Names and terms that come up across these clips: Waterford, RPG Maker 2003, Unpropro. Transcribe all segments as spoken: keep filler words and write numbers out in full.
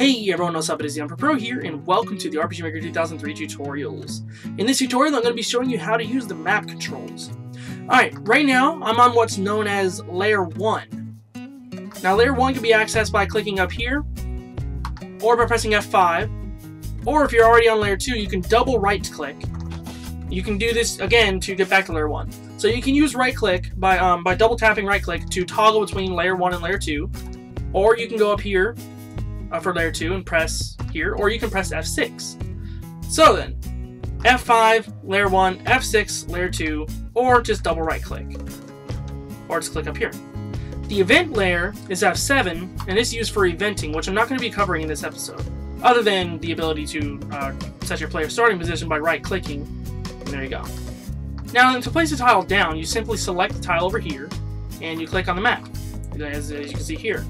Hey everyone, what's up? It is the Unpropro here, and welcome to the R P G Maker two thousand three tutorials. In this tutorial, I'm going to be showing you how to use the map controls. Alright, right now, I'm on what's known as Layer one. Now, Layer one can be accessed by clicking up here, or by pressing F five, or if you're already on Layer two, you can double right-click. You can do this, again, to get back to Layer one. So you can use right-click by, um, by double-tapping right-click to toggle between Layer one and Layer two, or you can go up here, Uh, for layer two and press here, or you can press F six. So then, F five, layer one, F six, layer two, or just double right click. Or just click up here. The event layer is F seven, and it's used for eventing, which I'm not going to be covering in this episode, other than the ability to uh, set your player starting position by right clicking, and there you go. Now to place the tile down, you simply select the tile over here, and you click on the map, as, as you can see here.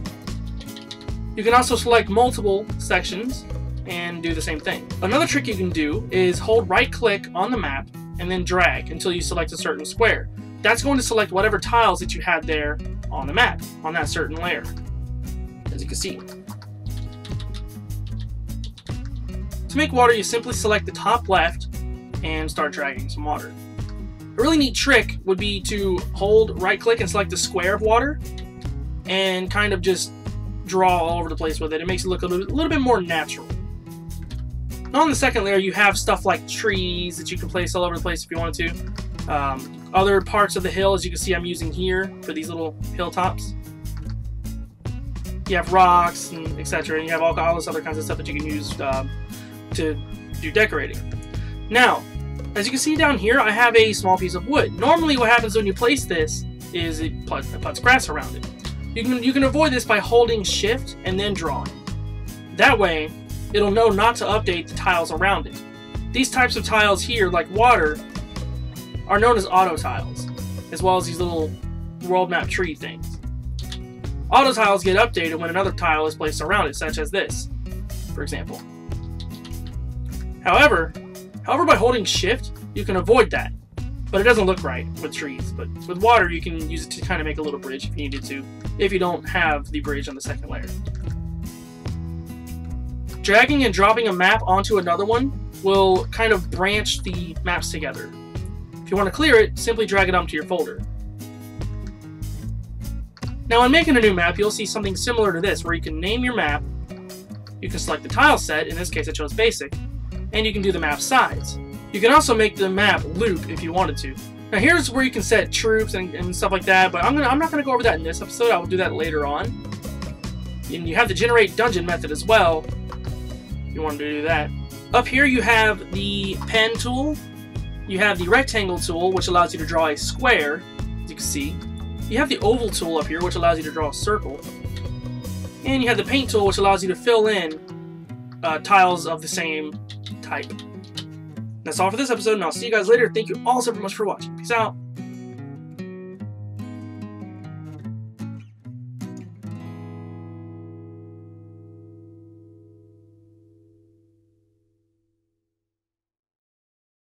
You can also select multiple sections and do the same thing. Another trick you can do is hold right click on the map and then drag until you select a certain square. That's going to select whatever tiles that you had there on the map, on that certain layer, as you can see. To make water, you simply select the top left and start dragging some water. A really neat trick would be to hold right click and select the square of water and kind of just draw all over the place with it. It makes it look a little, a little bit more natural. Now on the second layer, you have stuff like trees that you can place all over the place if you want to. Um, other parts of the hill, as you can see I'm using here for these little hilltops. You have rocks and et cetera. And you have all, all this other kinds of stuff that you can use uh, to do decorating. Now, as you can see down here, I have a small piece of wood. Normally what happens when you place this is it puts, it puts grass around it. You can, you can avoid this by holding shift and then drawing. That way, it'll know not to update the tiles around it. These types of tiles here, like water, are known as auto tiles, as well as these little world map tree things. Auto tiles get updated when another tile is placed around it, such as this, for example. However, however by holding shift, you can avoid that, but it doesn't look right with trees. But with water, you can use it to kind of make a little bridge if you needed to, if you don't have the bridge on the second layer. Dragging and dropping a map onto another one will kind of branch the maps together. If you want to clear it, simply drag it onto your folder. Now when making a new map, you'll see something similar to this, where you can name your map, you can select the tile set, in this case I chose basic, and you can do the map size. You can also make the map loop if you wanted to. Now here's where you can set troops and, and stuff like that, but I'm, gonna, I'm not going to go over that in this episode. I will do that later on. And you have the generate dungeon method as well, if you wanted to do that. Up here you have the pen tool, you have the rectangle tool, which allows you to draw a square, as you can see. You have the oval tool up here, which allows you to draw a circle. And you have the paint tool, which allows you to fill in uh, tiles of the same type. That's all for this episode, and I'll see you guys later. Thank you all so much for watching. Peace out.